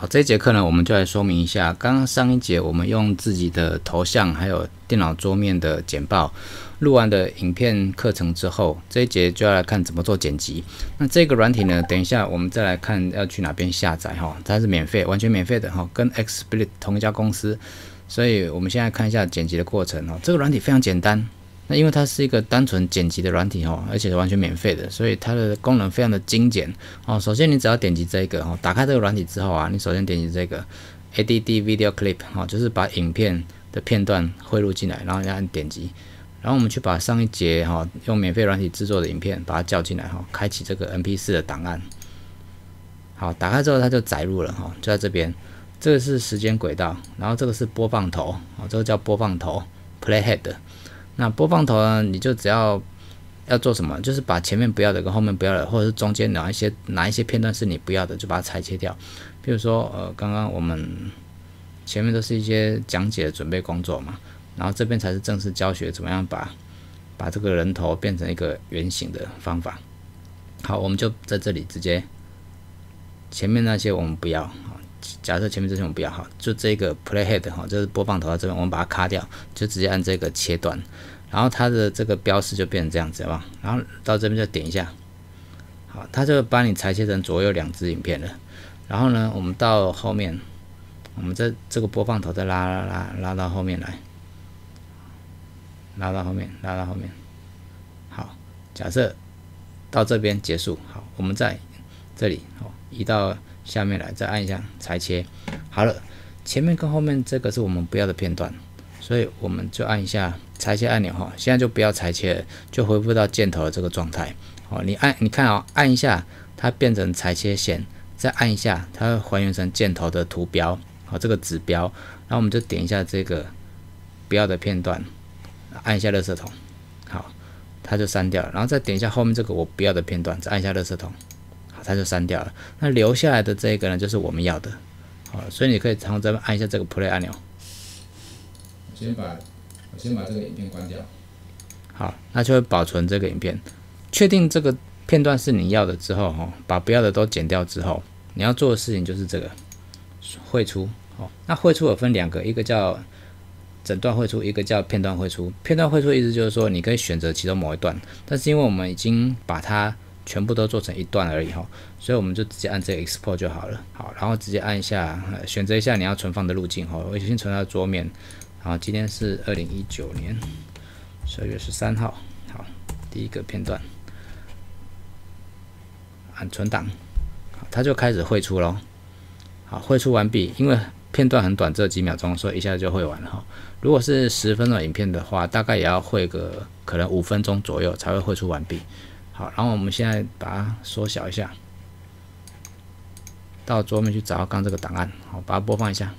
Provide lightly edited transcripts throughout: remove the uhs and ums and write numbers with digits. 好，这一节课呢，我们就来说明一下，刚刚上一节我们用自己的头像还有电脑桌面的简报录完的影片课程之后，这一节就要来看怎么做剪辑。那这个软体呢，等一下我们再来看要去哪边下载哈，它是免费，完全免费的哈，跟 XSplit 同一家公司，所以我们现在看一下剪辑的过程哦。这个软体非常简单。 那因为它是一个单纯剪辑的软体哦，而且是完全免费的，所以它的功能非常的精简哦。首先你只要点击这个哦，打开这个软体之后啊，你首先点击这个 ADD Video Clip 哦，就是把影片的片段汇入进来，然后你按点击，然后我们去把上一节哈用免费软体制作的影片把它叫进来哈，开启这个 MP4 的档案。好，打开之后它就载入了哈，就在这边，这个是时间轨道，然后这个是播放头哦，这个叫播放头 Playhead。 那播放头呢？你就只要做什么，就是把前面不要的跟后面不要的，或者是中间哪一些片段是你不要的，就把它裁切掉。比如说，刚刚我们前面都是一些讲解的准备工作嘛，然后这边才是正式教学，怎么样把这个人头变成一个圆形的方法。好，我们就在这里直接前面那些我们不要。 假设前面这些我们不要哈，就这个 playhead 哈，就是播放头到这边，我们把它卡掉，就直接按这个切断，然后它的这个标识就变成这样子吧，然后到这边就点一下，好，它就把你裁切成左右两支影片了。然后呢，我们到后面，我们这个播放头再拉到后面来，拉到后面，好，假设到这边结束，好，我们在这里哦，移到。 下面来再按一下裁切，好了，前面跟后面这个是我们不要的片段，所以我们就按一下裁切按钮哈，现在就不要裁切了，就恢复到箭头的这个状态。好，你看啊、哦，按一下它变成裁切线，再按一下它还原成箭头的图标，好这个指标，然后我们就点一下这个不要的片段，按一下垃圾桶，好，它就删掉了，然后再点一下后面这个我不要的片段，再按一下垃圾桶。 它就删掉了。那留下来的这个呢，就是我们要的。好，所以你可以从这边按一下这个 play 按钮。我先把这个影片关掉。好，那就会保存这个影片。确定这个片段是你要的之后，哦，把不要的都剪掉之后，你要做的事情就是这个绘出。哦，那绘出有分两个，一个叫整段绘出，一个叫片段绘出。片段绘出意思就是说，你可以选择其中某一段，但是因为我们已经把它 全部都做成一段而已哈，所以我们就直接按这个 export 就好了。好，然后直接按一下，选择一下你要存放的路径哈。我已经存到桌面。好，今天是2019年12月13号。好，第一个片段，按存档，好，它就开始绘出咯。好，绘出完毕。因为片段很短，只有几秒钟，所以一下就绘完了哈。如果是10分钟影片的话，大概也要绘个可能5分钟左右才会绘出完毕。 好，然后我们现在把它缩小一下，到桌面去找刚这个档案，好，把它播放一下。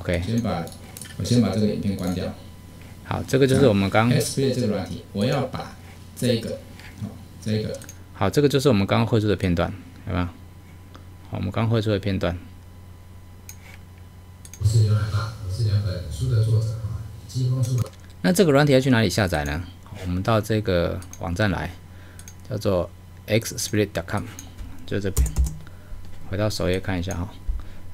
OK， 我先把这个影片关掉。好，这个就是我们刚 XSplit 这个软体，我要把这个，好，这个就是我们刚刚绘出的片段，有没有？好，我们刚绘出的片段。我是刘海霸，我是2本书的作者啊，季风出版。 那这个软体要去哪里下载呢？我们到这个网站来，叫做 xsplit.com， 就这边，回到首页看一下哈。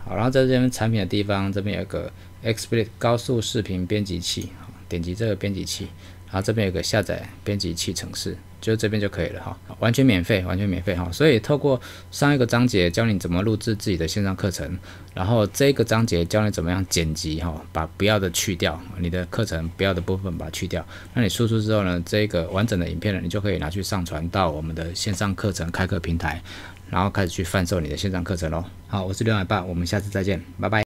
好，然后在这边产品的地方，这边有一个 XSplit 高速视频编辑器，点击这个编辑器，然后这边有个下载编辑器程式，就这边就可以了哈，完全免费，完全免费哈。所以透过上一个章节教你怎么录制自己的线上课程。 然后这个章节教你怎么样剪辑哈，把不要的去掉，你的课程不要的部分把它去掉。那你输出之后呢，这个完整的影片呢，你就可以拿去上传到我们的线上课程开课平台，然后开始去贩售你的线上课程咯。好，我是刘海霸，我们下次再见，拜拜。